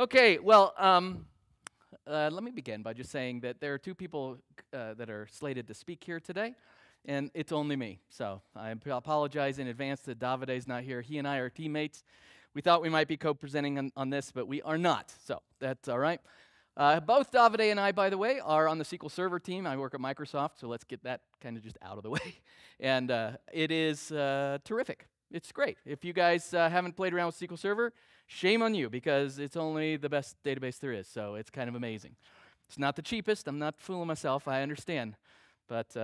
Okay, well, let me begin by just saying that there are two people that are slated to speak here today, and it's only me. So I apologize in advance that Davide's not here. He and I are teammates. We thought we might be co-presenting on this, but we are not, so that's all right. Both Davide and I, by the way, are on the SQL Server team. I work at Microsoft, so let's get that kind of just out of the way. And it is terrific. It's great. If you guys haven't played around with SQL Server, shame on you, because it's only the best database there is, so it's kind of amazing. It's not the cheapest. I'm not fooling myself. I understand. But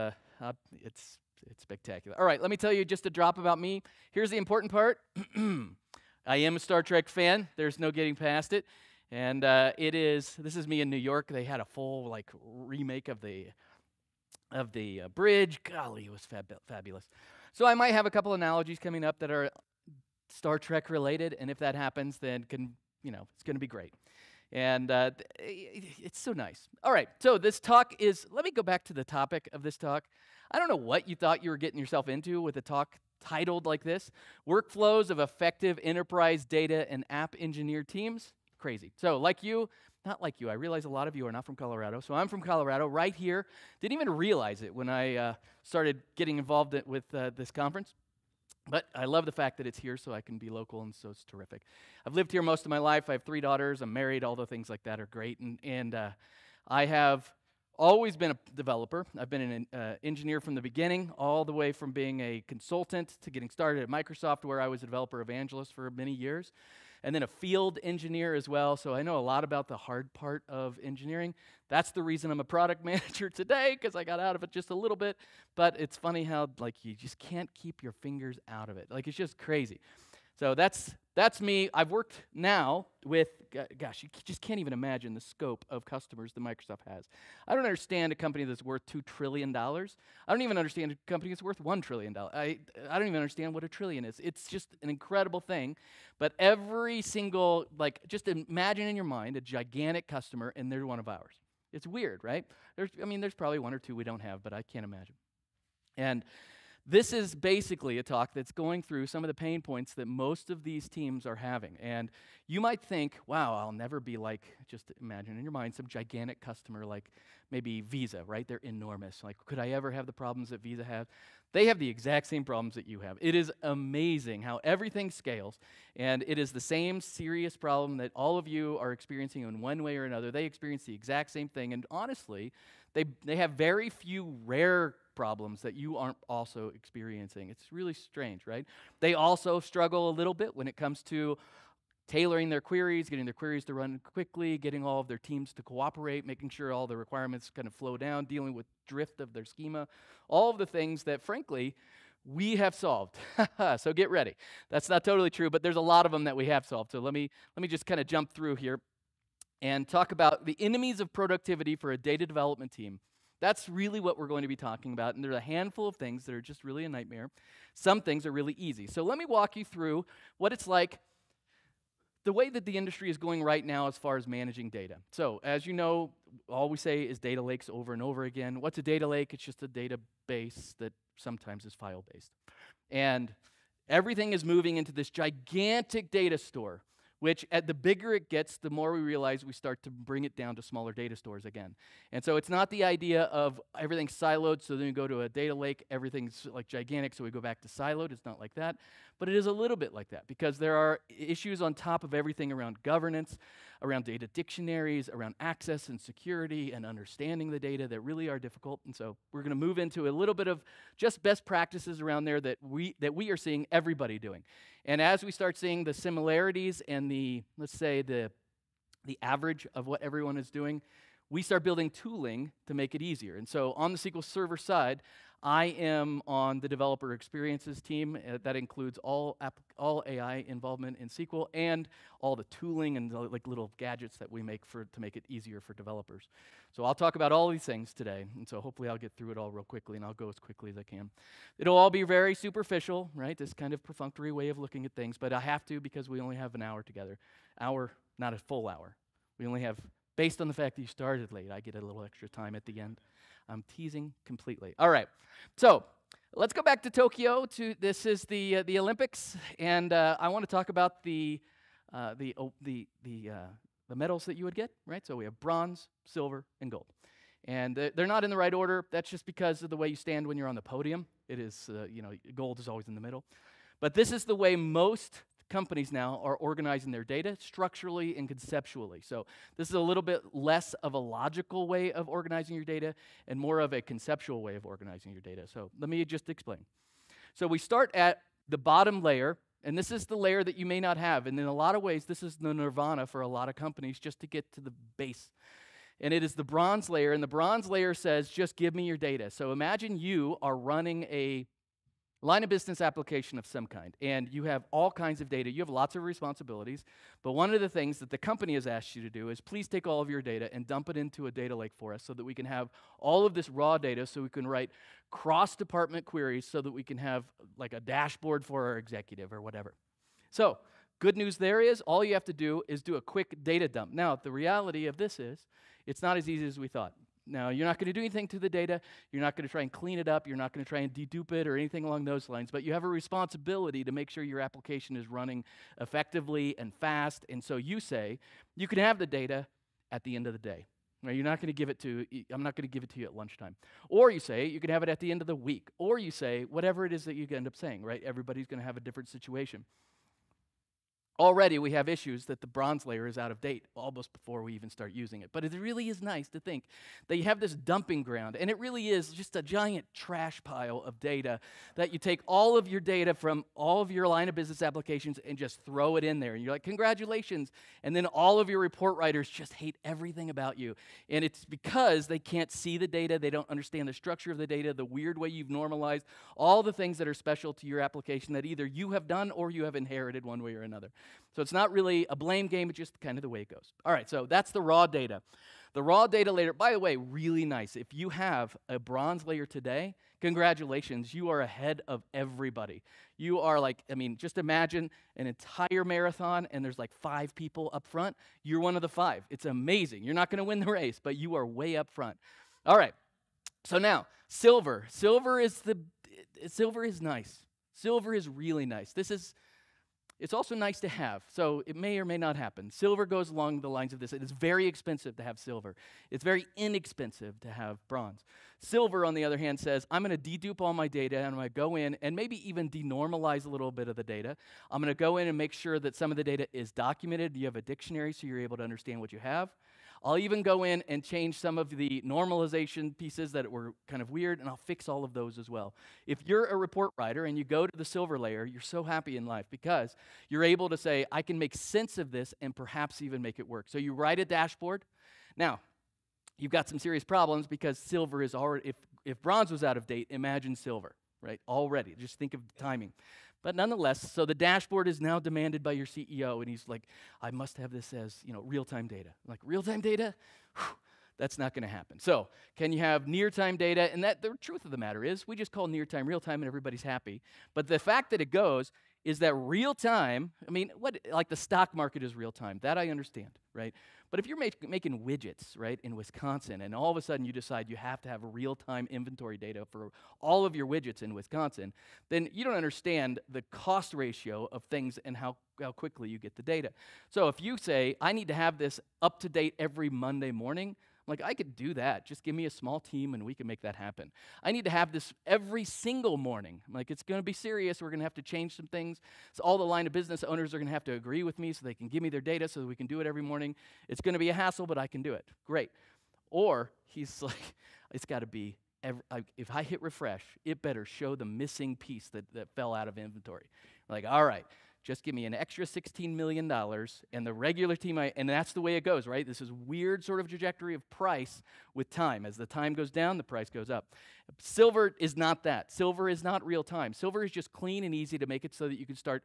it's spectacular. All right, let me tell you just a drop about me. Here's the important part. I am a Star Trek fan. There's no getting past it. And this is me in New York. They had a full like remake of the bridge. Golly, it was fabulous. So I might have a couple analogies coming up that are Star Trek related, and if that happens, then it's going to be great. And it's so nice. All right, so this talk is. Let me go back to the topic of this talk. I don't know what you thought you were getting yourself into with a talk titled like this: "Workflows of Effective Enterprise Data and App Engineer Teams." Crazy. So I realize a lot of you are not from Colorado. So I'm from Colorado, right here. Didn't even realize it when I started getting involved with this conference. But I love the fact that it's here so I can be local, and so it's terrific. I've lived here most of my life. I have 3 daughters. I'm married. All the things like that are great. And I have always been a developer. I've been an engineer from the beginning, all the way from being a consultant to getting started at Microsoft, where I was a developer evangelist for many years. And then a field engineer as well, so I know a lot about the hard part of engineering. That's the reason I'm a product manager today, because I got out of it just a little bit. But it's funny how like you just can't keep your fingers out of it. Like it's just crazy. So that's me. I've worked now with, gosh, you just can't even imagine the scope of customers that Microsoft has. I don't understand a company that's worth $2 trillion. I don't even understand a company that's worth $1 trillion. I don't even understand what a trillion is. It's just an incredible thing. But every single, like, just imagine in your mind a gigantic customer, and they're one of ours. It's weird, right? There's probably one or two we don't have, but I can't imagine. And this is basically a talk that's going through some of the pain points that most of these teams are having. And you might think, wow, I'll never be like, just imagine in your mind, some gigantic customer like maybe Visa, right? They're enormous. Like, could I ever have the problems that Visa has? They have the exact same problems that you have. It is amazing how everything scales, and it is the same serious problem that all of you are experiencing in one way or another. They experience the exact same thing, and honestly, they have very few rare problems that you aren't also experiencing. It's really strange, right? They also struggle a little bit when it comes to tailoring their queries, getting their queries to run quickly, getting all of their teams to cooperate, making sure all the requirements kind of flow down, dealing with drift of their schema, all of the things that, frankly, we have solved. So get ready. That's not totally true, but there's a lot of them that we have solved. So let me just kind of jump through here and talk about the enemies of productivity for a data development team. That's really what we're going to be talking about, and there's a handful of things that are just really a nightmare. Some things are really easy. So let me walk you through what it's like, the way that the industry is going right now as far as managing data. So as you know, all we say is data lakes over and over again. What's a data lake? It's just a database that sometimes is file-based. And everything is moving into this gigantic data store, which the bigger it gets, the more we realize we start to bring it down to smaller data stores again. And so it's not the idea of everything's siloed, so then you go to a data lake, everything's like gigantic, so we go back to siloed. It's not like that. But it is a little bit like that, because there are issues on top of everything around governance, around data dictionaries, around access and security and understanding the data that really are difficult. And so we're going to move into a little bit of just best practices around there that we are seeing everybody doing. And as we start seeing the similarities and the, let's say, the average of what everyone is doing, we start building tooling to make it easier. And so on the SQL Server side, I am on the developer experiences team. That includes all AI involvement in SQL and all the tooling and the, like, little gadgets that we make to make it easier for developers. So I'll talk about all these things today, and so hopefully I'll get through it all real quickly, and I'll go as quickly as I can. It'll all be very superficial, right? This kind of perfunctory way of looking at things, but I have to because we only have an hour together. Hour, not a full hour. We only have, based on the fact that you started late, I get a little extra time at the end. I'm teasing completely. All right, so let's go back to Tokyo. This is the Olympics, and I want to talk about the the metals that you would get, right? So we have bronze, silver, and gold. And they're not in the right order. That's just because of the way you stand when you're on the podium. It is, you know, gold is always in the middle. But this is the way most companies now are organizing their data structurally and conceptually. So this is a little bit less of a logical way of organizing your data and more of a conceptual way of organizing your data. So let me just explain. So we start at the bottom layer, and this is the layer that you may not have. And in a lot of ways, this is the nirvana for a lot of companies just to get to the base. And it is the bronze layer, and the bronze layer says, just give me your data. So imagine you are running a line of business application of some kind, and you have all kinds of data. You have lots of responsibilities, but one of the things that the company has asked you to do is please take all of your data and dump it into a data lake for us so that we can have all of this raw data, so we can write cross-department queries, so that we can have like a dashboard for our executive or whatever. So good news there is, all you have to do is do a quick data dump. Now, the reality of this is, it's not as easy as we thought. Now, you're not going to do anything to the data. You're not going to try and clean it up. You're not going to try and dedupe it or anything along those lines. But you have a responsibility to make sure your application is running effectively and fast. And so you say, you can have the data at the end of the day. Now, you're not going to give it to, I'm not going to give it to you at lunchtime. Or you say, you can have it at the end of the week. Or you say, whatever it is that you end up saying, right? Everybody's going to have a different situation. Already we have issues that the bronze layer is out of date almost before we even start using it. But it really is nice to think that you have this dumping ground, and it really is just a giant trash pile of data that you take all of your data from all of your line of business applications and just throw it in there. And you're like, congratulations. And then all of your report writers just hate everything about you. And it's because they can't see the data, they don't understand the structure of the data, the weird way you've normalized, all the things that are special to your application that either you have done or you have inherited one way or another. So it's not really a blame game, it's just kind of the way it goes. All right, so that's the raw data. The raw data layer, by the way, really nice. If you have a bronze layer today, congratulations, you are ahead of everybody. You are like, I mean, just imagine an entire marathon and there's like 5 people up front. You're one of the 5. It's amazing. You're not going to win the race, but you are way up front. All right, so now, silver. Silver is nice. Silver is really nice. It's also nice to have, so it may or may not happen. Silver goes along the lines of this. It is very expensive to have silver. It's very inexpensive to have bronze. Silver, on the other hand, says, I'm going to dedupe all my data, and I'm going to go in and maybe even denormalize a little bit of the data. I'm going to go in and make sure that some of the data is documented. You have a dictionary, so you're able to understand what you have. I'll even go in and change some of the normalization pieces that were kind of weird, and I'll fix all of those as well. If you're a report writer and you go to the silver layer, you're so happy in life because you're able to say, I can make sense of this and perhaps even make it work. So you write a dashboard. Now, you've got some serious problems because silver is already, if bronze was out of date, imagine silver, right? Already, just think of the timing. But nonetheless, so the dashboard is now demanded by your CEO, and he's like, I must have this as, you know, real-time data. I'm like, real-time data? Whew, that's not going to happen. So can you have near-time data? And that the truth of the matter is we just call near-time real-time, and everybody's happy. But the fact that it goes is that real-time, I mean, what, like the stock market is real-time. That I understand, right? But if you're making widgets, right, in Wisconsin, and all of a sudden you decide you have to have real-time inventory data for all of your widgets in Wisconsin, then you don't understand the cost ratio of things and how quickly you get the data. So if you say, I need to have this up-to-date every Monday morning, like, I could do that. Just give me a small team, and we can make that happen. I need to have this every single morning. Like, it's going to be serious. We're going to have to change some things. So all the line of business owners are going to have to agree with me so they can give me their data so that we can do it every morning. It's going to be a hassle, but I can do it. Great. Or he's like, it's got to be, if I hit refresh, it better show the missing piece that fell out of inventory. Like, all right. Just give me an extra $16 million and the regular team, and that's the way it goes, right? This is weird sort of trajectory of price with time. As the time goes down, the price goes up. Silver is not that. Silver is not real time. Silver is just clean and easy to make it so that you can start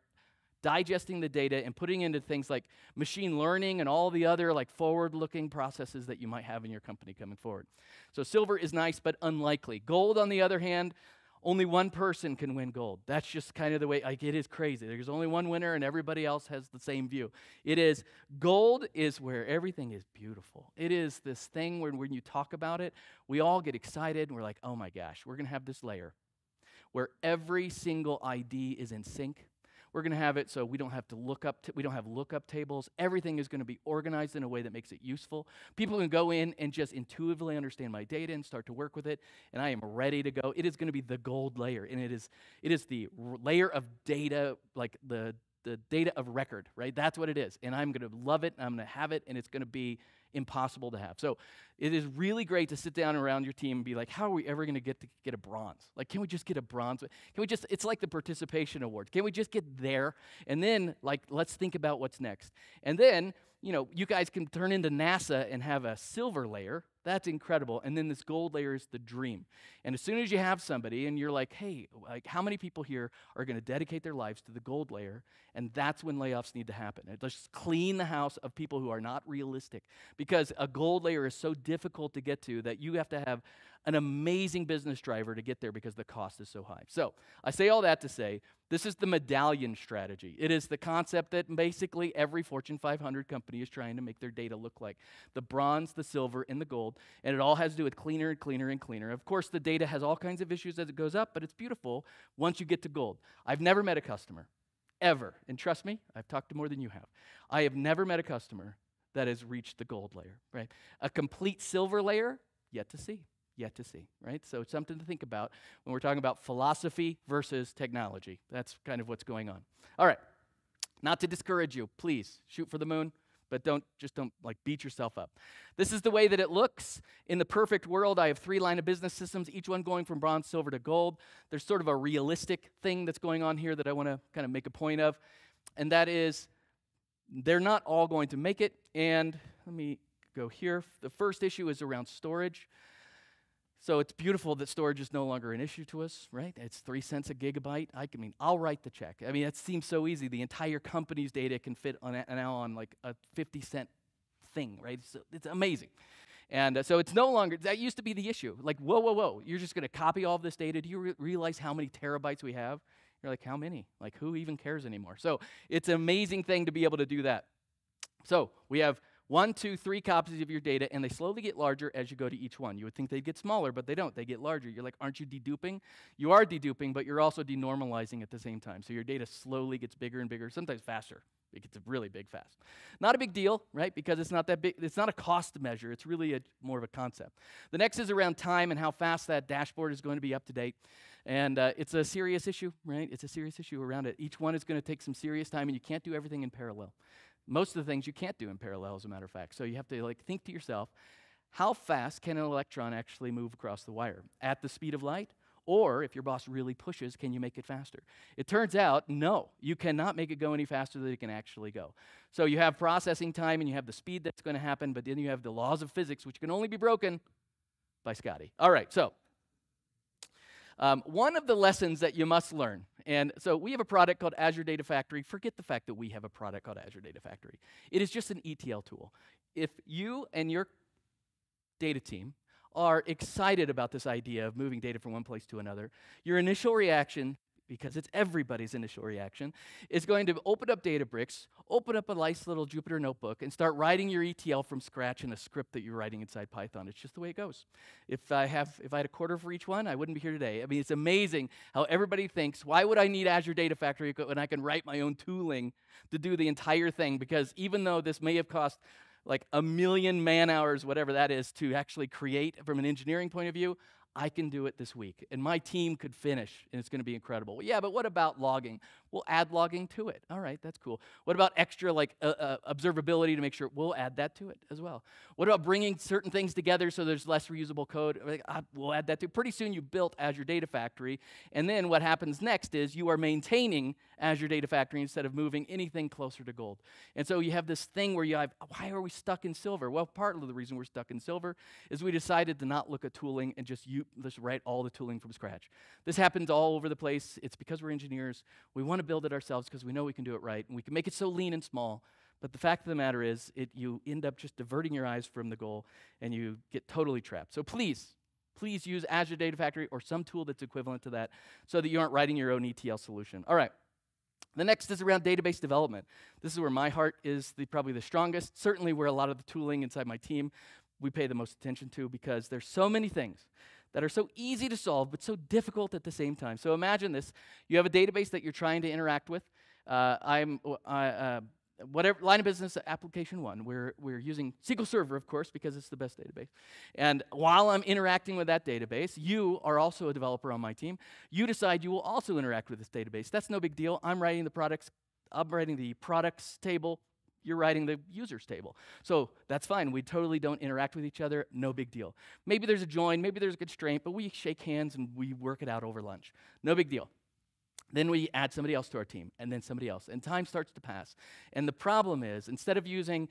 digesting the data and putting into things like machine learning and all the other like forward-looking processes that you might have in your company coming forward. So silver is nice but unlikely. Gold, on the other hand, only one person can win gold. That's just kind of the way, like, it is crazy. There's only one winner, and everybody else has the same view. It is, gold is where everything is beautiful. It is this thing where when you talk about it, we all get excited, and we're like, oh my gosh, we're going to have this layer where every single ID is in sync, We're going to have it so we don't have to look up. We don't have lookup tables. Everything is going to be organized in a way that makes it useful. People can go in and just intuitively understand my data and start to work with it. And I am ready to go. It is going to be the gold layer, and it is the layer of data, like the data of record, right? That's what it is. And I'm going to love it, and I'm going to have it, and it's going to be impossible to have. So it is really great to sit down around your team and be like, how are we ever going to get a bronze? Like, can we just get a bronze? Can we just, it's like the participation award. Can we just get there? And then, like, let's think about what's next. And then, you know, you guys can turn into NASA and have a silver layer. That's incredible. And then this gold layer is the dream. And as soon as you have somebody and you're like, hey, like, how many people here are going to dedicate their lives to the gold layer? And that's when layoffs need to happen. It just clean the house of people who are not realistic, because a gold layer is so difficult to get to that you have to have an amazing business driver to get there because the cost is so high. So I say all that to say, this is the medallion strategy. It is the concept that basically every Fortune 500 company is trying to make their data look like: the bronze, the silver, and the gold. And it all has to do with cleaner and cleaner and cleaner. Of course, the data has all kinds of issues as it goes up, but it's beautiful once you get to gold. I've never met a customer, ever, and trust me, I've talked to more than you have. I have never met a customer that has reached the gold layer, right? A complete silver layer, yet to see, right? So it's something to think about when we're talking about philosophy versus technology. That's kind of what's going on. All right, not to discourage you, please shoot for the moon, but don't like beat yourself up. This is the way that it looks. In the perfect world, I have 3 line of business systems, each one going from bronze, silver to gold. There's sort of a realistic thing that's going on here that I want to kind of make a point of, and that is they're not all going to make it. And let me go here. The first issue is around storage. So it's beautiful that storage is no longer an issue to us, right? It's 3 cents a gigabyte. I mean, I'll write the check. I mean, that seems so easy. The entire company's data can fit on now on like a 50-cent thing, right? It's amazing. And so it's no longer, that used to be the issue. Like, whoa, whoa, whoa, you're just going to copy all this data. Do you realize how many terabytes we have? You're like, how many? Like, who even cares anymore? So it's an amazing thing to be able to do that. So we have 1, 2, 3 copies of your data, and they slowly get larger as you go to each one. You would think they'd get smaller, but they don't. They get larger. You're like, aren't you deduping? You are deduping, but you're also denormalizing at the same time. So your data slowly gets bigger and bigger, sometimes faster. It gets really big fast. Not a big deal, right? Because it's not that big. It's not a cost measure. It's really more of a concept. The next is around time and how fast that dashboard is going to be up to date. And it's a serious issue, right? It's a serious issue around it. Each one is going to take some serious time, and you can't do everything in parallel. Most of the things you can't do in parallel, as a matter of fact. So you have to like think to yourself, how fast can an electron actually move across the wire? At the speed of light? Or if your boss really pushes, can you make it faster? It turns out, no, you cannot make it go any faster than it can actually go. So you have processing time, and you have the speed that's going to happen, but then you have the laws of physics, which can only be broken by Scotty. All right, so one of the lessons that you must learn, and so we have a product called Azure Data Factory. Forget the fact that we have a product called Azure Data Factory. It is just an ETL tool. If you and your data team are excited about this idea of moving data from one place to another, your initial reaction, because it's everybody's initial reaction, is going to open up Databricks, open up a nice little Jupyter notebook, and start writing your ETL from scratch in a script that you're writing inside Python. It's just the way it goes. If I had a quarter for each one, I wouldn't be here today. I mean, it's amazing how everybody thinks, why would I need Azure Data Factory when I can write my own tooling to do the entire thing? Because even though this may have cost like a million man-hours, whatever that is, to actually create from an engineering point of view, I can do it this week, and my team could finish, and it's going to be incredible. Well, yeah, but what about logging? We'll add logging to it. All right, that's cool. What about extra like observability to make sure? We'll add that to it as well. What about bringing certain things together so there's less reusable code? Like, we'll add that to it. Pretty soon you built Azure Data Factory, and then what happens next is you are maintaining Azure Data Factory instead of moving anything closer to gold. And so you have this thing where you have, why are we stuck in silver? Well, part of the reason we're stuck in silver is we decided to not look at tooling and just use let's write all the tooling from scratch. This happens all over the place. It's because we're engineers. We want to build it ourselves because we know we can do it right, and we can make it so lean and small. But the fact of the matter is you end up just diverting your eyes from the goal, and you get totally trapped. So please, please use Azure Data Factory or some tool that's equivalent to that so that you aren't writing your own ETL solution. All right. The next is around database development. This is where my heart is probably the strongest, certainly where a lot of the tooling inside my team we pay the most attention to, because there's so many things that are so easy to solve but so difficult at the same time. So imagine this. You have a database that you're trying to interact with. whatever line of business application one, we're using SQL Server, of course, because it's the best database. And while I'm interacting with that database, you are also a developer on my team. You decide you will also interact with this database. That's no big deal. I'm writing the products table. You're writing the users table. So that's fine. We totally don't interact with each other. No big deal. Maybe there's a join. Maybe there's a constraint. But we shake hands and we work it out over lunch. No big deal. Then we add somebody else to our team, and then somebody else, and time starts to pass. And the problem is, instead of using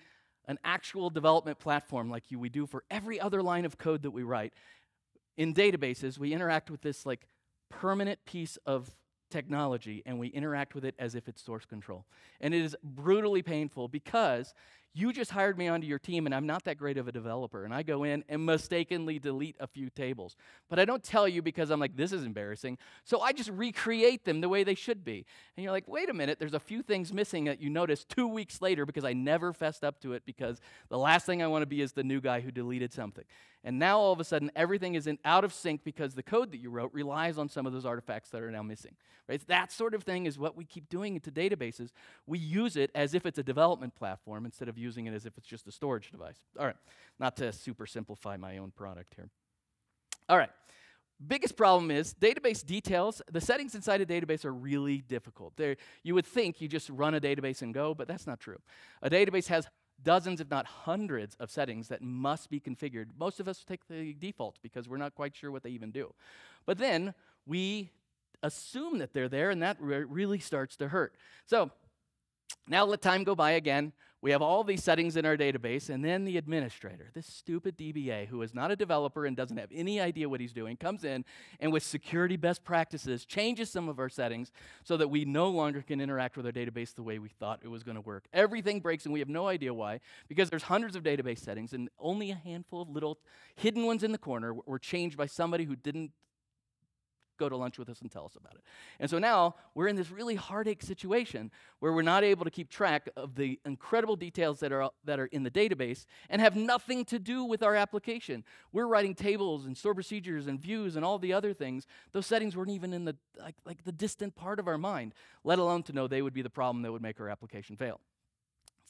an actual development platform like we do for every other line of code that we write, in databases, we interact with this like permanent piece of technology, and we interact with it as if it's source control. And it is brutally painful because you just hired me onto your team, and I'm not that great of a developer, and I go in and mistakenly delete a few tables. But I don't tell you because I'm like, this is embarrassing, so I just recreate them the way they should be. And you're like, wait a minute, there's a few things missing that you notice 2 weeks later because I never fessed up to it because the last thing I want to be is the new guy who deleted something. And now all of a sudden, everything is out of sync because the code that you wrote relies on some of those artifacts that are now missing. Right? That sort of thing is what we keep doing to databases. We use it as if it's a development platform instead of using it as if it's just a storage device. All right, not to super simplify my own product here. All right, biggest problem is database details. The settings inside a database are really difficult. You would think you just run a database and go, but that's not true. A database has dozens, if not hundreds, of settings that must be configured. Most of us take the default because we're not quite sure what they even do. But then we assume that they're there, and that really starts to hurt. So now let time go by again. We have all these settings in our database, and then the administrator, this stupid DBA who is not a developer and doesn't have any idea what he's doing, comes in and with security best practices changes some of our settings so that we no longer can interact with our database the way we thought it was going to work. Everything breaks, and we have no idea why, because there's hundreds of database settings, and only a handful of little hidden ones in the corner were changed by somebody who didn't go to lunch with us and tell us about it. And so now we're in this really heartache situation where we're not able to keep track of the incredible details that are in the database and have nothing to do with our application. We're writing tables and stored procedures and views and all the other things. Those settings weren't even in the like the distant part of our mind, let alone to know they would be the problem that would make our application fail.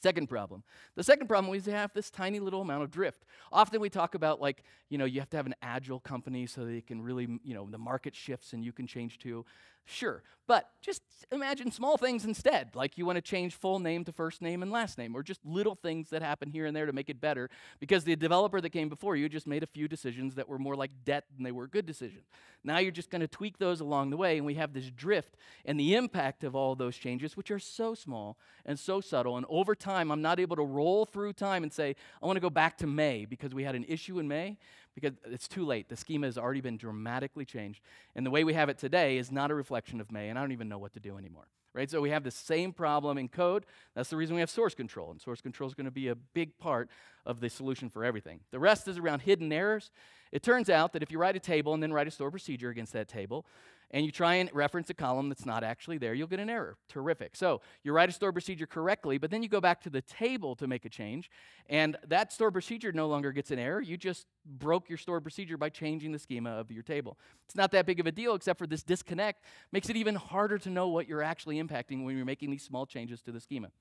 Second problem. The second problem is we have this tiny little amount of drift. Often we talk about, like, you know, you have to have an agile company so that it can really, you know, the market shifts and you can change too. Sure, but just imagine small things instead, like you want to change full name to first name and last name, or just little things that happen here and there to make it better, because the developer that came before you just made a few decisions that were more like debt than they were good decisions. Now you're just going to tweak those along the way, and we have this drift and the impact of all those changes, which are so small and so subtle, and over time I'm not able to roll through time and say, I want to go back to May because we had an issue in May, because it's too late. The schema has already been dramatically changed, and the way we have it today is not a reflection of May, and I don't even know what to do anymore. Right? So we have the same problem in code. That's the reason we have source control, and source control is going to be a big part of the solution for everything. The rest is around hidden errors. It turns out that if you write a table and then write a stored procedure against that table, and you try and reference a column that's not actually there, you'll get an error. Terrific. So you write a stored procedure correctly, but then you go back to the table to make a change, and that stored procedure no longer gets an error. You just broke your stored procedure by changing the schema of your table. It's not that big of a deal, except for this disconnect makes it even harder to know what you're actually impacting when you're making these small changes to the schema.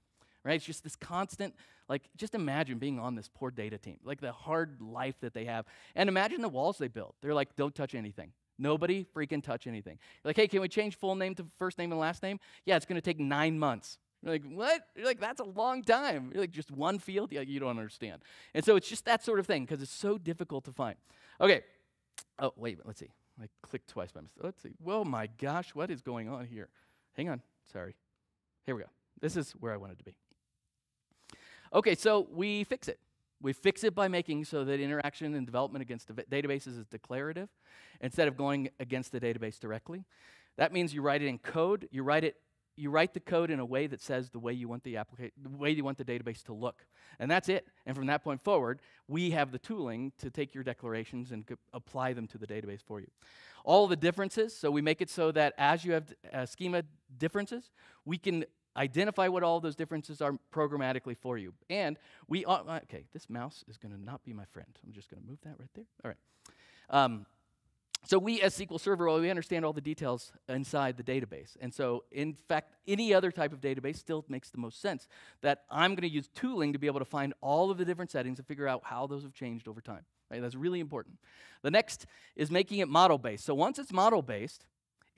Right? It's just this constant, like, just imagine being on this poor data team, like the hard life that they have. And imagine the walls they built. They're like, don't touch anything. Nobody freaking touch anything. You're like, hey, can we change full name to first name and last name? Yeah, it's going to take 9 months. You're like, what? You're like, that's a long time. You're like, just one field? Yeah, you don't understand. And so it's just that sort of thing because it's so difficult to find. Okay. Oh, wait, let's see. I clicked twice by mistake. Let's see. Well, my gosh, what is going on here? Hang on. Sorry. Here we go. This is where I wanted to be. Okay, so we fix it. We fix it by making so that interaction and development against databases is declarative instead of going against the database directly. That means you write it in code. You write the code in a way that says the way you want the way you want the database to look. And that's it. And from that point forward, we have the tooling to take your declarations and apply them to the database for you. All the differences, so we make it so that as you have schema differences, we can identify what all those differences are programmatically for you. And we are, okay, this mouse is going to not be my friend. I'm just going to move that right there. All right. So we, as SQL Server, well, we understand all the details inside the database. And so, in fact, any other type of database still makes the most sense, that I'm going to use tooling to be able to find all of the different settings and figure out how those have changed over time. Right? That's really important. The next is making it model-based. So once it's model-based,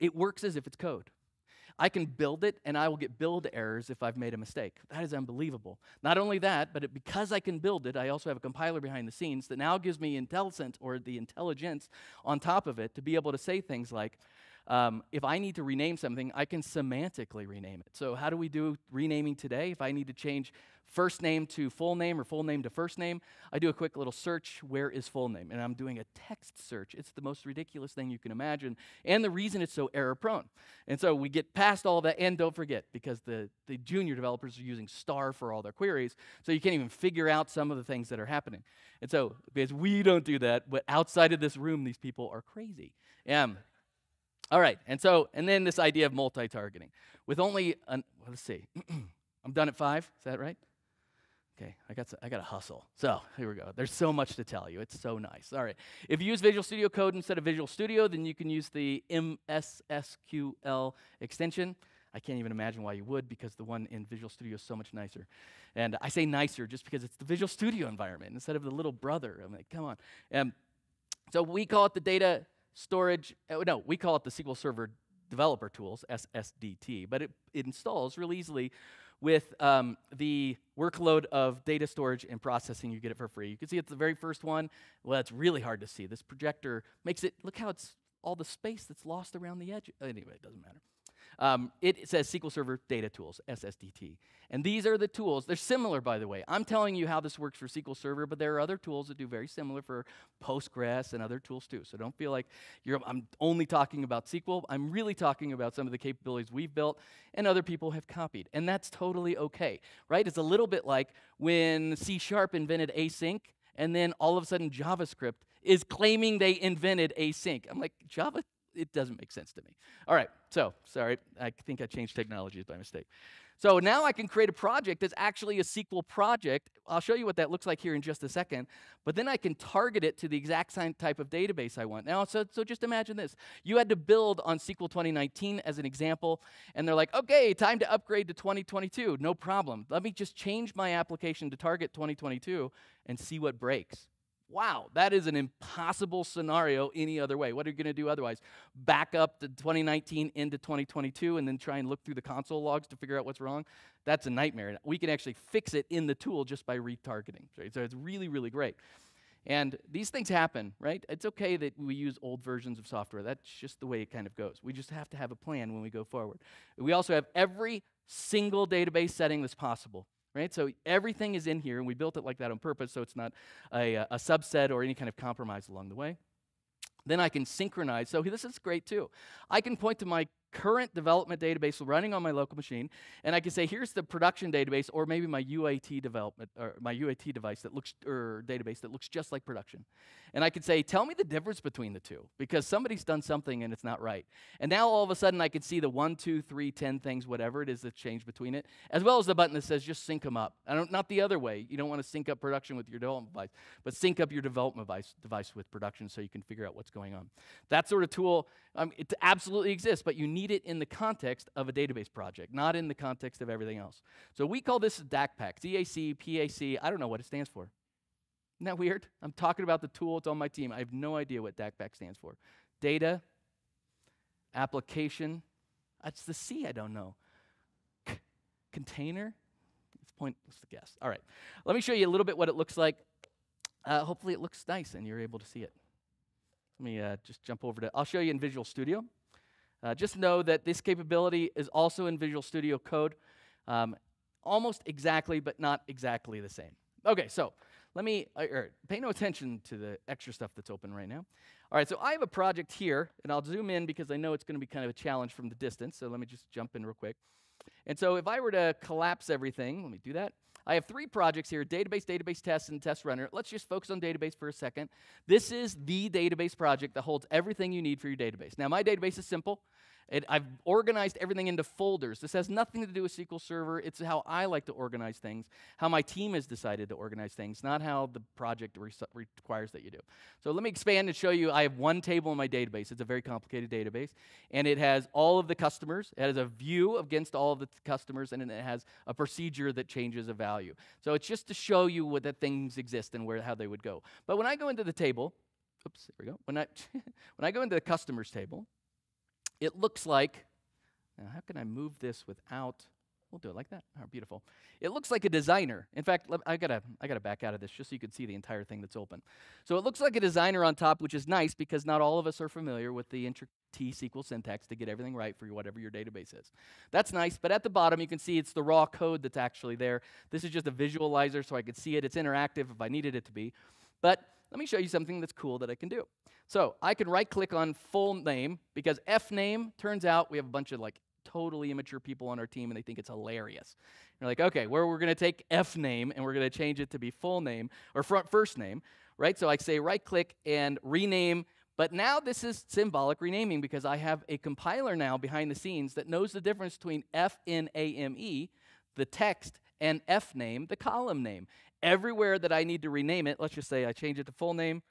it works as if it's code. I can build it, and I will get build errors if I've made a mistake. That is unbelievable. Not only that, but because I can build it, I also have a compiler behind the scenes that now gives me IntelliSense, or the intelligence on top of it, to be able to say things like, if I need to rename something, I can semantically rename it. So how do we do renaming today? If I need to change first name to full name or full name to first name, I do a quick little search, where is full name? And I'm doing a text search. It's the most ridiculous thing you can imagine, and the reason it's so error-prone. And so we get past all that, and don't forget, because the junior developers are using star for all their queries, so you can't even figure out some of the things that are happening. And so, because we don't do that, but outside of this room, these people are crazy. All right, and then this idea of multi-targeting. With only, well, let's see, I'm done at 5, is that right? Okay, I gotta hustle. So, here we go. There's so much to tell you, it's so nice. All right, if you use Visual Studio Code instead of Visual Studio, then you can use the MSSQL extension. I can't even imagine why you would, because the one in Visual Studio is so much nicer. And I say nicer just because it's the Visual Studio environment instead of the little brother. I'm like, come on. So we call it the data storage, no, we call it the SQL Server Developer Tools, SSDT, but it installs really easily with the workload of data storage and processing. You get it for free. You can see it's the very first one. Well, it's really hard to see. This projector makes it, look how it's all the space that's lost around the edge. Anyway, it doesn't matter. It says SQL Server Data Tools, SSDT. And these are the tools. They're similar, by the way. I'm telling you how this works for SQL Server, but there are other tools that do very similar for Postgres and other tools, too. So don't feel like I'm only talking about SQL. I'm really talking about some of the capabilities we've built and other people have copied. And that's totally okay, right? It's a little bit like when C# invented async, and then all of a sudden JavaScript is claiming they invented async. I'm like, Java? It doesn't make sense to me. All right, so, sorry, I think I changed technologies by mistake. So now I can create a project that's actually a SQL project. I'll show you what that looks like here in just a second. But then I can target it to the exact same type of database I want. Now, so just imagine this. You had to build on SQL 2019 as an example, and they're like, okay, time to upgrade to 2022. No problem. Let me just change my application to target 2022 and see what breaks. Wow, that is an impossible scenario any other way. What are you going to do otherwise? Back up to 2019 into 2022 and then try and look through the console logs to figure out what's wrong? That's a nightmare. We can actually fix it in the tool just by retargeting. Right? So it's really, really great. And these things happen, right? It's okay that we use old versions of software. That's just the way it kind of goes. We just have to have a plan when we go forward. We also have every single database setting that's possible. Right? So everything is in here, and we built it like that on purpose, so it's not a subset or any kind of compromise along the way. Then I can synchronize. So this is great, too. I can point to my current development database running on my local machine, and I can say, here's the production database, or maybe my UAT development, or my UAT device that looks, or database that looks just like production. And I can say, tell me the difference between the two, because somebody's done something and it's not right. And now all of a sudden I can see the 1, 2, 3, 10 things, whatever it is that's changed between it, as well as the button that says just sync them up. Not the other way. You don't want to sync up production with your development device, but sync up your development device with production so you can figure out what's going on. That sort of tool, it absolutely exists, but you need it in the context of a database project, not in the context of everything else. So we call this DACPAC, DAC, PAC, I don't know what it stands for. Isn't that weird? I'm talking about the tool, it's on my team. I have no idea what DACPAC stands for. Data, application, that's the C I don't know. Container, it's pointless to guess. All right, let me show you a little bit what it looks like. Hopefully it looks nice and you're able to see it. Let me just jump over to, I'll show you in Visual Studio. Just know that this capability is also in Visual Studio Code, almost exactly, but not exactly the same. Okay, so let me pay no attention to the extra stuff that's open right now. All right, so I have a project here, and I'll zoom in because I know it's going to be kind of a challenge from the distance, so let me just jump in real quick. And so if I were to collapse everything, let me do that. I have 3 projects here, database, database test, and test runner. Let's just focus on database for a second. This is the database project that holds everything you need for your database. Now, my database is simple. I've organized everything into folders. This has nothing to do with SQL Server. It's how I like to organize things, how my team has decided to organize things, not how the project requires that you do. So let me expand and show you. I have one table in my database. It's a very complicated database. And it has all of the customers. It has a view against all of the customers. And it has a procedure that changes a value. So it's just to show you what the things exist and where how they would go. But when I go into the table, oops, there we go. When I go into the customers table, it looks like, now how can I move this without, we'll do it like that. Oh, beautiful. It looks like a designer. In fact, I gotta back out of this just so you can see the entire thing that's open. So it looks like a designer on top, which is nice because not all of us are familiar with the intricate SQL syntax to get everything right for whatever your database is. That's nice, but at the bottom you can see it's the raw code that's actually there. This is just a visualizer so I could see it. It's interactive if I needed it to be. But let me show you something that's cool that I can do. So I can right-click on full name, because F-name, turns out we have a bunch of like totally immature people on our team, and they think it's hilarious. You're like, OK, where we're going to take F-name, and we're going to change it to be full name, or first name, right? So I say right-click and rename. But now this is symbolic renaming, because I have a compiler now behind the scenes that knows the difference between F-N-A-M-E, the text, and F-name, the column name. Everywhere that I need to rename it, let's just say I change it to full name.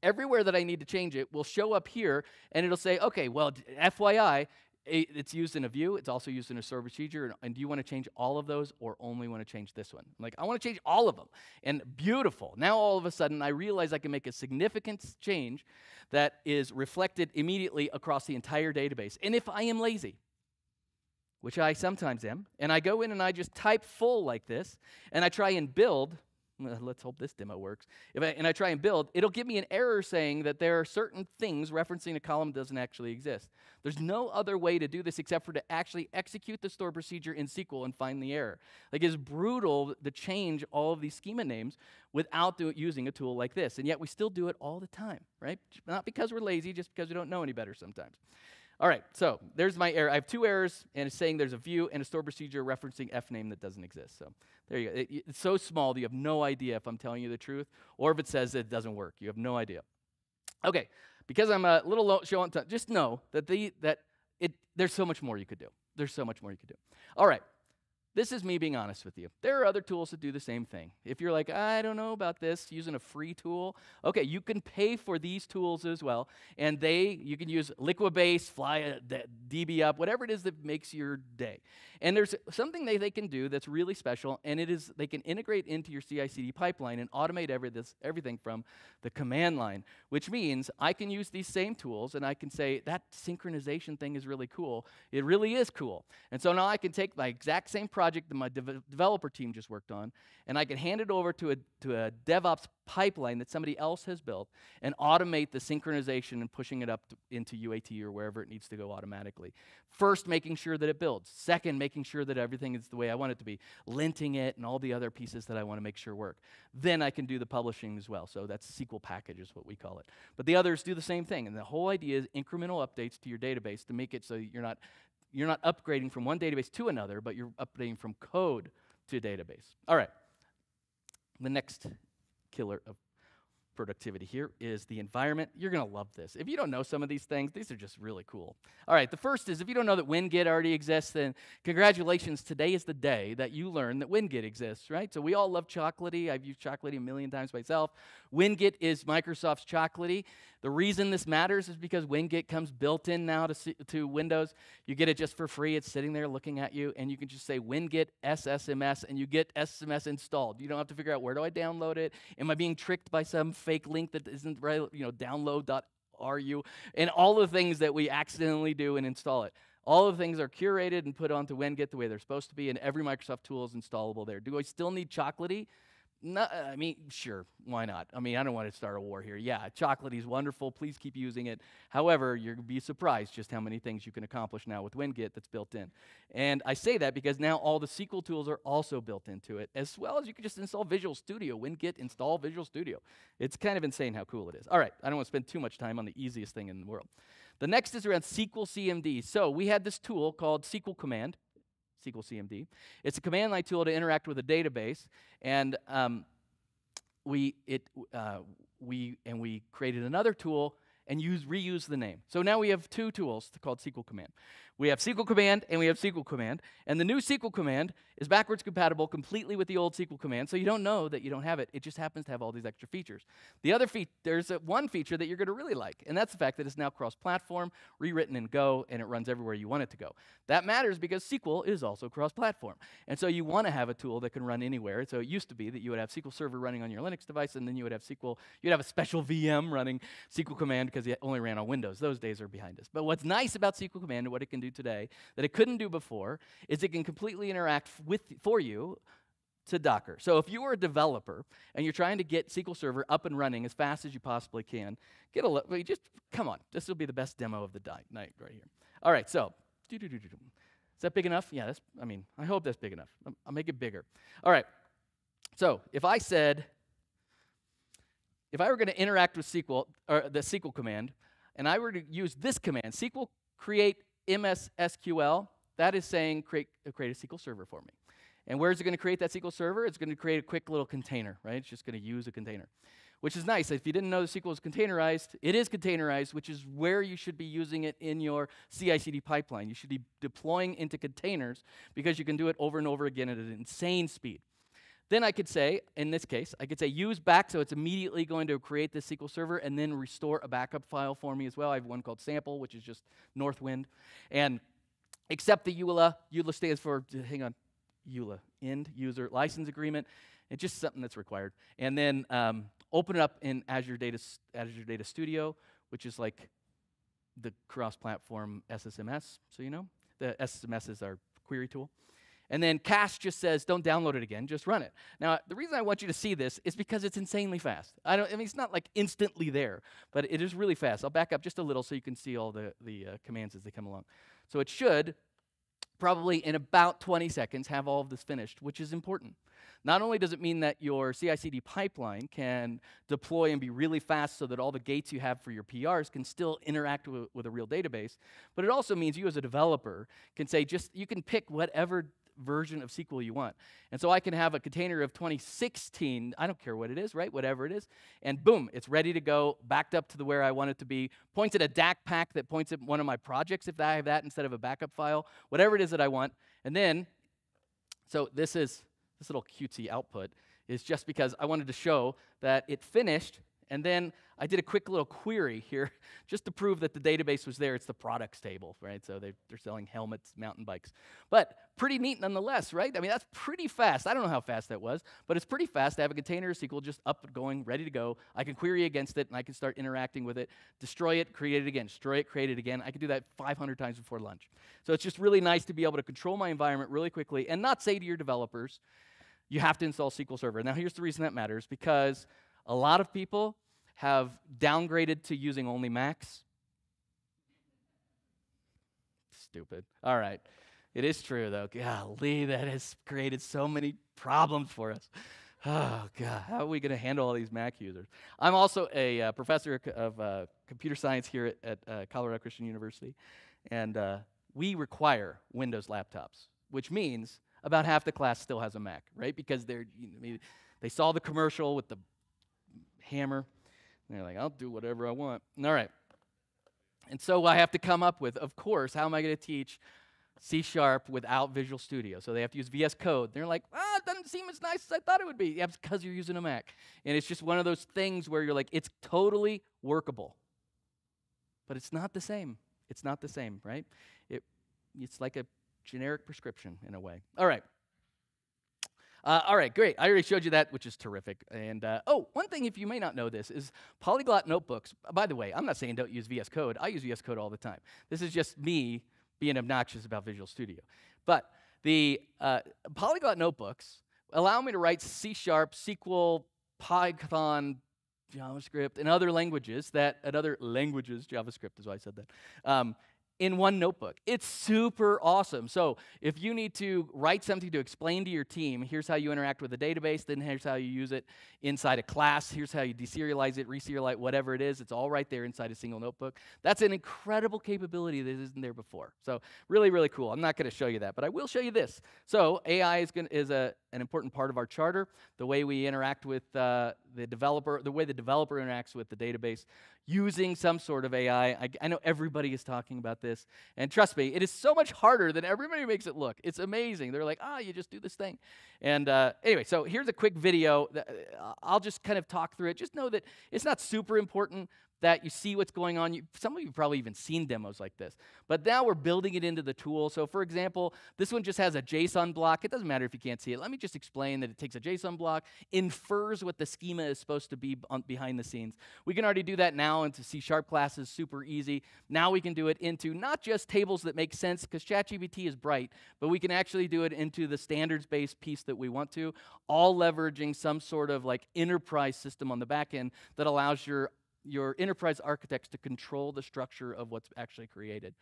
Everywhere that I need to change it will show up here, and it'll say, OK, well, FYI, it's used in a view. It's also used in a service procedure. And do you want to change all of those or only want to change this one? I'm like, I want to change all of them. And beautiful. Now, all of a sudden, I realize I can make a significant change that is reflected immediately across the entire database. And if I am lazy, which I sometimes am, and I go in and I just type full like this, and I try and build. Let's hope this demo works. And I try and build, it'll give me an error saying that there are certain things referencing a column that doesn't actually exist. There's no other way to do this except for to actually execute the stored procedure in SQL and find the error. Like, it's brutal to change all of these schema names without using a tool like this, and yet we still do it all the time, right? Not because we're lazy, just because we don't know any better sometimes. All right, so there's my error. I have two errors, and it's saying there's a view and a stored procedure referencing F-name that doesn't exist. So there you go. It's so small that you have no idea if I'm telling you the truth or if it says that it doesn't work. You have no idea. OK, because I'm a little low on time, just know that, there's so much more you could do. There's so much more you could do. All right, this is me being honest with you. There are other tools that do the same thing. If you're like, I don't know about this, using a free tool, OK, you can pay for these tools as well. And you can use Liquibase, Flyway, DB up, whatever it is that makes your day. And there's something that they can do that's really special, and it is they can integrate into your CI/CD pipeline and automate everything from the command line, which means I can use these same tools, and I can say, that synchronization thing is really cool. It really is cool. And so now I can take my exact same project that my developer team just worked on, and I can hand it over to a DevOps pipeline that somebody else has built and automate the synchronization and pushing it up into UAT or wherever it needs to go automatically. First, making sure that it builds. Second, making sure that everything is the way I want it to be, linting it and all the other pieces that I want to make sure work. Then I can do the publishing as well. So that's SQL package is what we call it. But the others do the same thing. And the whole idea is incremental updates to your database to make it so you're not upgrading from one database to another, but you're updating from code to a database. All right. The next killer of productivity here is the environment. You're going to love this. If you don't know some of these things, these are just really cool. All right, the first is if you don't know that Winget already exists, then congratulations. Today is the day that you learn that Winget exists, right? So we all love Chocolatey. I've used Chocolatey a million times myself. Winget is Microsoft's Chocolatey. The reason this matters is because Winget comes built in now to Windows. You get it just for free. It's sitting there looking at you, and you can just say Winget SSMS, and you get SSMS installed. You don't have to figure out, where do I download it? Am I being tricked by some fake link that isn't right, you know, download.ru, and all the things that we accidentally do and install it. All of the things are curated and put onto Winget the way they're supposed to be, and every Microsoft tool is installable there. Do I still need Chocolatey? No, I mean, sure, why not? I mean, I don't want to start a war here. Yeah, Chocolatey's wonderful. Please keep using it. However, you're going to be surprised just how many things you can accomplish now with Winget that's built in. And I say that because now all the SQL tools are also built into it, as well as you can just install Visual Studio. Winget install Visual Studio. It's kind of insane how cool it is. All right, I don't want to spend too much time on the easiest thing in the world. The next is around SQL CMD. So we had this tool called SQL Command. SQL CMD. It's a command line tool to interact with a database, and we created another tool, and reuse the name. So now we have two tools called SQL command. We have SQL command and we have SQL command. And the new SQL command is backwards compatible completely with the old SQL command, so you don't know that you don't have it. It just happens to have all these extra features. The other there's one feature that you're going to really like, and that's the fact that it's now cross-platform, rewritten in Go, and it runs everywhere you want it to go. That matters because SQL is also cross-platform. And so you want to have a tool that can run anywhere. So it used to be that you would have SQL Server running on your Linux device, and then you would have a special VM running SQL command because it only ran on Windows. Those days are behind us. But what's nice about SQL command and what it can do today that it couldn't do before is it can completely interact for you to Docker. So if you are a developer and you're trying to get SQL Server up and running as fast as you possibly can, just come on. This will be the best demo of the night right here. All right, so is that big enough? Yeah, that's, I mean, I hope that's big enough. I'll make it bigger. All right. So if I said, if I were going to interact with SQL or the SQL command, and I were to use this command, SQL create MSSQL, that is saying create a SQL Server for me. And where is it going to create that SQL Server? It's going to create a quick little container, right? It's just going to use a container, which is nice. If you didn't know the SQL is containerized, it is containerized, which is where you should be using it in your CI/CD pipeline. You should be deploying into containers because you can do it over and over again at an insane speed. Then I could say, in this case, I could say use back, so it's immediately going to create this SQL Server and then restore a backup file for me as well. I have one called sample, which is just Northwind. And accept the EULA. EULA stands for, hang on, EULA, End User License Agreement. It's just something that's required. And then open it up in Azure Data Studio, which is like the cross-platform SSMS, so you know. The SSMS is our query tool. And then Cache just says, don't download it again, just run it. Now, the reason I want you to see this is because it's insanely fast. I mean, it's not like instantly there, but it is really fast. I'll back up just a little so you can see all the commands as they come along. So it should probably in about 20 seconds have all of this finished, which is important. Not only does it mean that your CI/CD pipeline can deploy and be really fast so that all the gates you have for your PRs can still interact with a real database, but it also means you as a developer can say just, you can pick whatever version of SQL you want. And so I can have a container of 2016, I don't care what it is, right? Whatever it is. And boom, it's ready to go, backed up to the where I want it to be, points at a DACPAC that points at one of my projects if I have that instead of a backup file, whatever it is that I want. And then, so this is, this little cutesy output is just because I wanted to show that it finished. And then I did a quick little query here just to prove that the database was there. It's the products table, right? So they're selling helmets, mountain bikes. But pretty neat nonetheless, right? I mean, that's pretty fast. I don't know how fast that was, but it's pretty fast to have a container of SQL just up and going, ready to go. I can query against it, and I can start interacting with it, destroy it, create it again, destroy it, create it again. I can do that 500 times before lunch. So it's just really nice to be able to control my environment really quickly and not say to your developers, you have to install SQL Server. Now, here's the reason that matters, because a lot of people have downgraded to using only Macs. Stupid. All right. It is true, though. Golly, that has created so many problems for us. Oh, God. How are we going to handle all these Mac users? I'm also a professor of computer science here at Colorado Christian University, and we require Windows laptops, which means about half the class still has a Mac, right? Because they're, they saw the commercial with the hammer. And they're like, I'll do whatever I want. All right. And so I have to come up with, of course, how am I going to teach C# without Visual Studio? So they have to use VS Code. They're like, ah, it doesn't seem as nice as I thought it would be. Yeah, because you're using a Mac. And it's just one of those things where you're like, it's totally workable. But it's not the same. It's not the same, right? It's like a generic prescription in a way. All right. All right, great. I already showed you that, which is terrific. And oh, one thing, if you may not know this, is polyglot notebooks. By the way, I'm not saying don't use VS Code. I use VS Code all the time. This is just me being obnoxious about Visual Studio. But the polyglot notebooks allow me to write C#, SQL, Python, JavaScript, and other languages JavaScript is why I said that. In one notebook. It's super awesome. So if you need to write something to explain to your team, here's how you interact with a database, then here's how you use it inside a class, here's how you deserialize it, reserialize, whatever it is, it's all right there inside a single notebook. That's an incredible capability that isn't there before. So really, really cool. I'm not going to show you that, but I will show you this. So AI is an important part of our charter. The way we interact with the developer, the way the developer interacts with the database using some sort of AI. I know everybody is talking about this, and trust me, it is so much harder than everybody makes it look. It's amazing. They're like, you just do this thing. And anyway, so here's a quick video. I'll just kind of talk through it. Just know that it's not super important that you see what's going on. Some of you have probably even seen demos like this. But now we're building it into the tool. So for example, this one just has a JSON block. It doesn't matter if you can't see it. Let me just explain that it takes a JSON block, infers what the schema is supposed to be behind the scenes. We can already do that now into C# classes, super easy. Now we can do it into not just tables that make sense, because ChatGPT is bright, but we can actually do it into the standards-based piece that we want to, all leveraging some sort of like enterprise system on the back end that allows your enterprise architects to control the structure of what's actually created.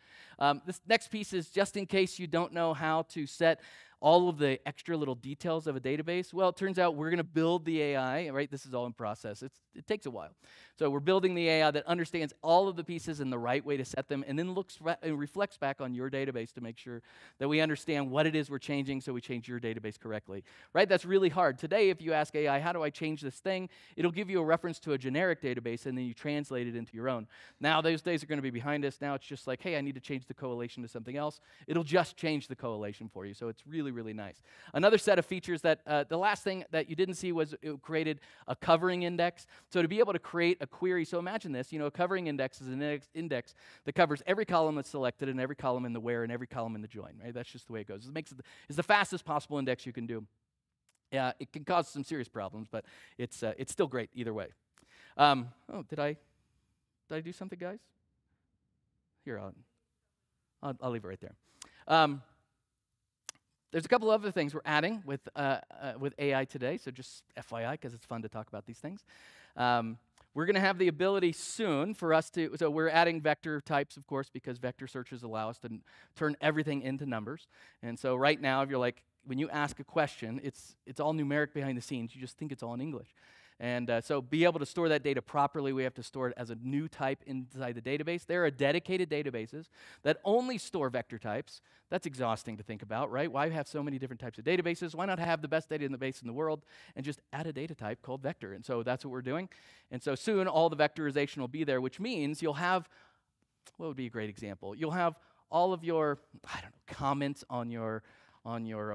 This next piece is just in case you don't know how to set all of the extra little details of a database. Well, it turns out we're going to build the AI, right? This is all in process. It takes a while. So we're building the AI that understands all of the pieces and the right way to set them, and then looks and reflects back on your database to make sure that we understand what it is we're changing, so we change your database correctly, right? That's really hard. Today, if you ask AI, how do I change this thing? It'll give you a reference to a generic database, and then you translate it into your own. Now, those days are going to be behind us. Now, it's just like, hey, I need to change the correlation to something else. It'll just change the correlation for you, so it's really, really nice. Another set of features that the last thing that you didn't see was it created a covering index. So to be able to create a query, so imagine this, you know, a covering index is an index that covers every column that's selected and every column in the where and every column in the join, right? That's just the way it goes. It makes it it's the fastest possible index you can do. It can cause some serious problems, but it's still great either way. Oh, did I do something, guys? Here, I'll leave it right there. There's a couple other things we're adding with AI today, so just FYI, because it's fun to talk about these things. We're going to have the ability soon for us to, so we're adding vector types, of course, because vector searches allow us to turn everything into numbers. And so right now, if you're like, when you ask a question, it's all numeric behind the scenes. You just think it's all in English. And so be able to store that data properly, we have to store it as a new type inside the database. There are dedicated databases that only store vector types. That's exhausting to think about, right? Why have so many different types of databases? Why not have the best data in the base in the world and just add a data type called vector? And so that's what we're doing. And so soon all the vectorization will be there, which means you'll have, what would be a great example? You'll have all of your, I don't know, comments on your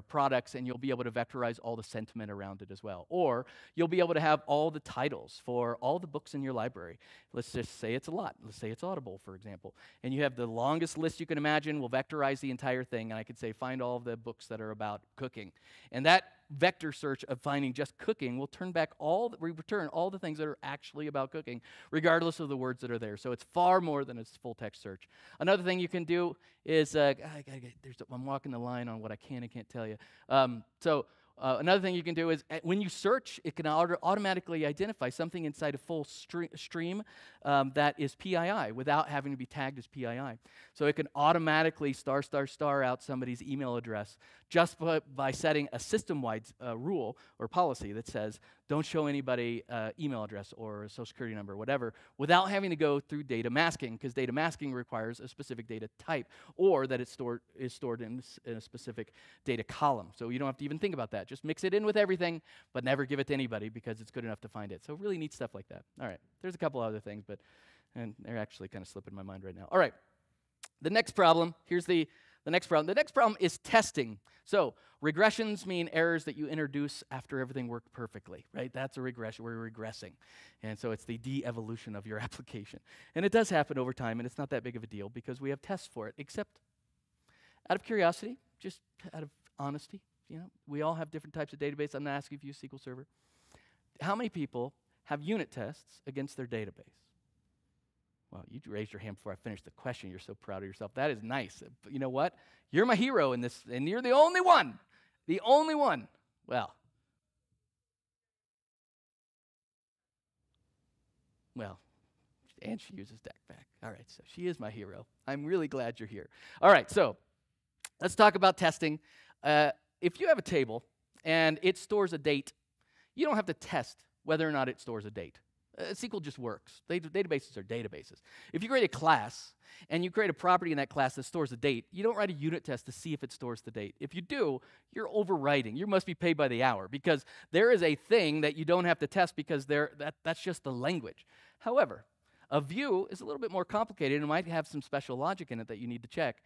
products, and you'll be able to vectorize all the sentiment around it as well. Or you'll be able to have all the titles for all the books in your library. Let's just say it's a lot. Let's say it's Audible, for example. And you have the longest list you can imagine. We'll vectorize the entire thing, and I could say find all of the books that are about cooking. And that vector search of finding just cooking will turn back return all the things that are actually about cooking, regardless of the words that are there. So it's far more than a full text search. Another thing you can do is, I'm walking the line on what I can and can't tell you. Another thing you can do is when you search, it can automatically identify something inside a full stream that is PII without having to be tagged as PII. So it can automatically *** out somebody's email address just by setting a system-wide rule or policy that says don't show anybody email address or a social security number or whatever without having to go through data masking, because data masking requires a specific data type or that it's stored in a specific data column. So you don't have to even think about that. Just mix it in with everything, but never give it to anybody because it's good enough to find it. So really neat stuff like that. All right, there's a couple other things, and they're actually kind of slipping my mind right now. All right, the next problem, here's the next problem. The next problem is testing. So regressions mean errors that you introduce after everything worked perfectly, right? That's a regression. We're regressing. And so it's the de-evolution of your application. And it does happen over time, and it's not that big of a deal because we have tests for it, except out of curiosity, just out of honesty, you know, we all have different types of databases. I'm not asking if you use SQL Server. How many people have unit tests against their database? Well, you raised your hand before I finished the question. You're so proud of yourself. That is nice. But you know what? You're my hero in this, and you're the only one. The only one. Well, and she uses DACPAC. All right, so she is my hero. I'm really glad you're here. All right, so let's talk about testing. If you have a table and it stores a date, you don't have to test whether or not it stores a date. SQL just works. Databases are databases. If you create a class and you create a property in that class that stores a date, you don't write a unit test to see if it stores the date. If you do, you're overwriting. You must be paid by the hour because there is a thing that you don't have to test because that's just the language. However, a view is a little bit more complicated and might have some special logic in it that you need to check.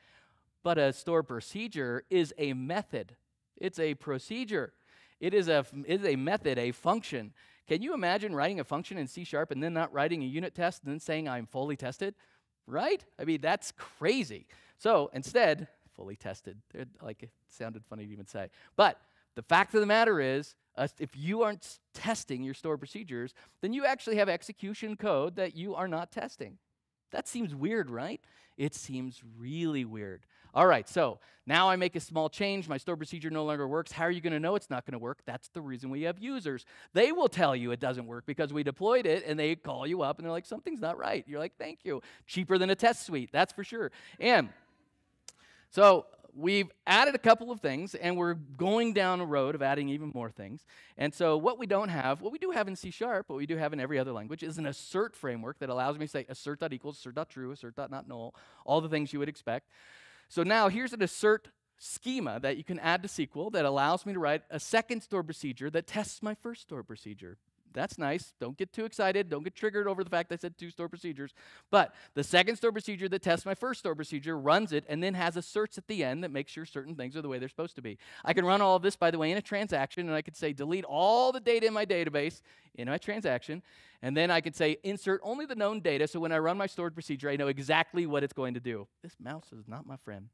But a stored procedure is a method. It's a procedure. It is a method, a function. Can you imagine writing a function in C# and then not writing a unit test and then saying I'm fully tested? Right? I mean, that's crazy. So instead, fully tested. Like, it sounded funny to even say. But the fact of the matter is, if you aren't testing your stored procedures, then you actually have execution code that you are not testing. That seems weird, right? It seems really weird. All right, so now I make a small change. My stored procedure no longer works. How are you going to know it's not going to work? That's the reason we have users. They will tell you it doesn't work because we deployed it, and they call you up, and they're like, something's not right. You're like, thank you. Cheaper than a test suite, that's for sure. And so we've added a couple of things, and we're going down a road of adding even more things. And so what we don't have, what we do have in C#, what we do have in every other language, is an assert framework that allows me to say assert.equals, assert.true, assert.notNull, all the things you would expect. So now here's an assert schema that you can add to SQL that allows me to write a second stored procedure that tests my first stored procedure. That's nice. Don't get too excited. Don't get triggered over the fact that I said two stored procedures. But the second stored procedure that tests my first stored procedure runs it and then has asserts at the end that makes sure certain things are the way they're supposed to be. I can run all of this, by the way, in a transaction, and I could say delete all the data in my database in my transaction, and then I could say insert only the known data, so when I run my stored procedure, I know exactly what it's going to do. This mouse is not my friend.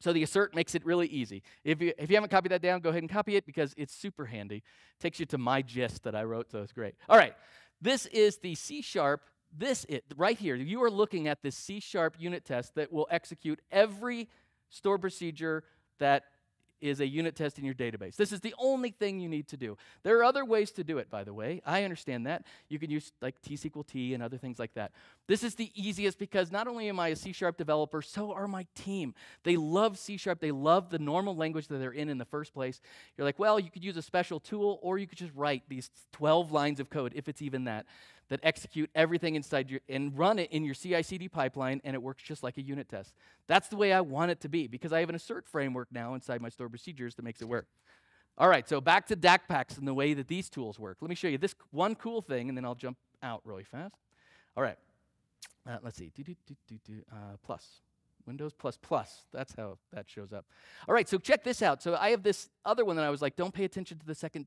So the assert makes it really easy. If you haven't copied that down, go ahead and copy it because it's super handy. It takes you to my gist that I wrote, so it's great. All right, this is the C#. Right here, you are looking at this C# unit test that will execute every stored procedure that is a unit test in your database. This is the only thing you need to do. There are other ways to do it, by the way. I understand that. You can use like T-SQL-T and other things like that. This is the easiest because not only am I a C# developer, so are my team. They love C#. They love the normal language that they're in the first place. You're like, well, you could use a special tool, or you could just write these 12 lines of code, if it's even that execute everything inside your, and run it in your CI/CD pipeline, and it works just like a unit test. That's the way I want it to be, because I have an assert framework now inside my stored procedures that makes it work. All right, so back to DACPACs and the way that these tools work. Let me show you this one cool thing, and then I'll jump out really fast. All right, let's see, plus. Windows ++, that's how that shows up. All right, so check this out. So I have this other one that I was like, don't pay attention to the second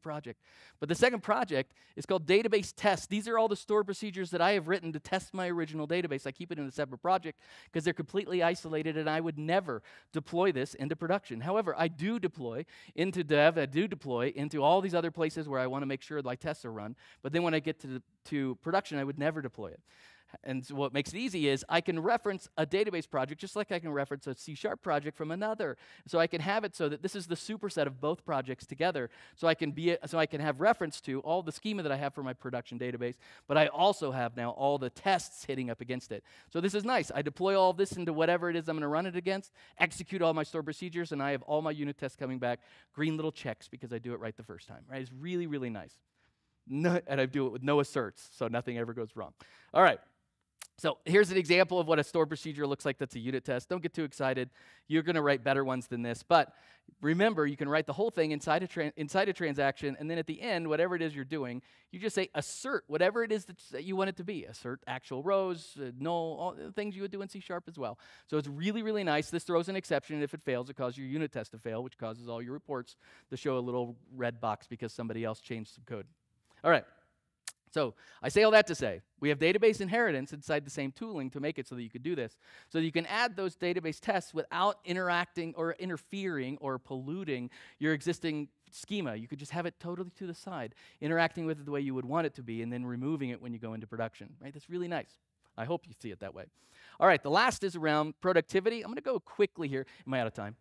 project. But the second project is called database test. These are all the stored procedures that I have written to test my original database. I keep it in a separate project because they're completely isolated, and I would never deploy this into production. However, I do deploy into dev, I do deploy into all these other places where I want to make sure my tests are run. But then when I get to production, I would never deploy it. And so what makes it easy is I can reference a database project just like I can reference a C# project from another. So I can have it so that this is the superset of both projects together. So I can have reference to all the schema that I have for my production database, but I also have now all the tests hitting up against it. So this is nice. I deploy all this into whatever it is I'm going to run it against, execute all my stored procedures, and I have all my unit tests coming back, green little checks because I do it right the first time. Right? It's really, really nice. No, and I do it with no asserts, so nothing ever goes wrong. All right. So here's an example of what a stored procedure looks like that's a unit test. Don't get too excited. You're going to write better ones than this. But remember, you can write the whole thing inside a transaction, and then at the end, whatever it is you're doing, you just say assert whatever it is that you want it to be. Assert actual rows, null, all the things you would do in C# as well. So it's really, really nice. This throws an exception, and if it fails, it causes your unit test to fail, which causes all your reports to show a little red box because somebody else changed some code. All right. So I say all that to say, we have database inheritance inside the same tooling to make it so that you could do this. So that you can add those database tests without interacting or interfering or polluting your existing schema. You could just have it totally to the side, interacting with it the way you would want it to be, and then removing it when you go into production. Right? That's really nice. I hope you see it that way. All right, the last is around productivity. I'm going to go quickly here. Am I out of time?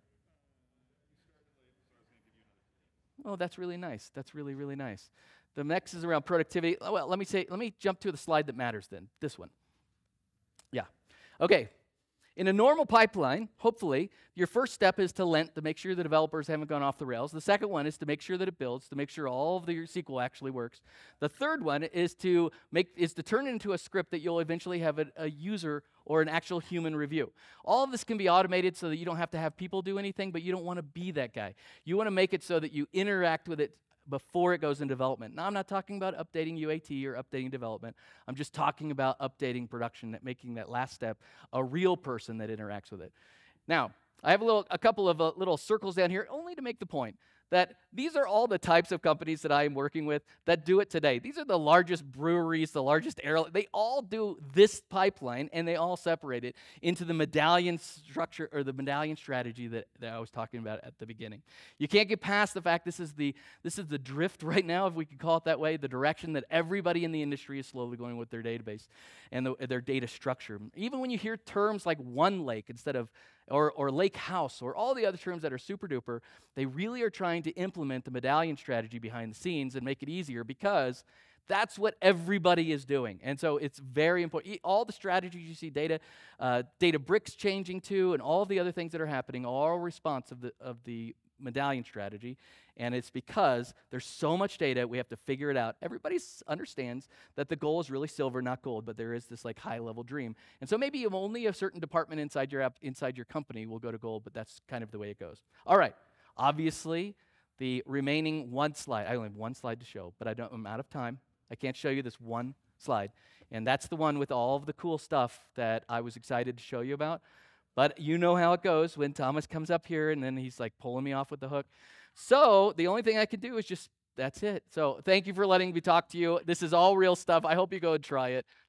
Oh, that's really nice. That's really, really nice. The next is around productivity. Well, let me jump to the slide that matters then, this one. Yeah. Okay. In a normal pipeline, hopefully, your first step is to make sure the developers haven't gone off the rails. The second one is to make sure that it builds, to make sure all of your SQL actually works. The third one is to turn it into a script that you'll eventually have a user or an actual human review. All of this can be automated so that you don't have to have people do anything, but you don't want to be that guy. You want to make it so that you interact with it before it goes in development. Now, I'm not talking about updating UAT or updating development. I'm just talking about updating production, making that last step a real person that interacts with it. Now, I have a couple of little circles down here only to make the point that these are all the types of companies that I am working with that do it today. These are the largest breweries, the largest airlines. They all do this pipeline, and they all separate it into the medallion structure or the medallion strategy that I was talking about at the beginning. You can't get past the fact this is the drift right now, if we could call it that way, the direction that everybody in the industry is slowly going with their database and their data structure. Even when you hear terms like one lake instead of or lake house, or all the other terms that are super duper, they really are trying to implement the medallion strategy behind the scenes and make it easier, because that's what everybody is doing. And so it's very important. All the strategies you see Databricks changing to, and all the other things that are happening, are a response of the medallion strategy. And it's because there's so much data, we have to figure it out. Everybody understands that the goal is really silver, not gold, but there is this like high-level dream. And so maybe only a certain department inside your app, inside your company will go to gold, but that's kind of the way it goes. All right. Obviously, the remaining one slide. I only have one slide to show, but I'm out of time. I can't show you this one slide. And that's the one with all of the cool stuff that I was excited to show you about. But you know how it goes when Thomas comes up here and then he's like pulling me off with the hook. So the only thing I can do is that's it. So thank you for letting me talk to you. This is all real stuff. I hope you go and try it.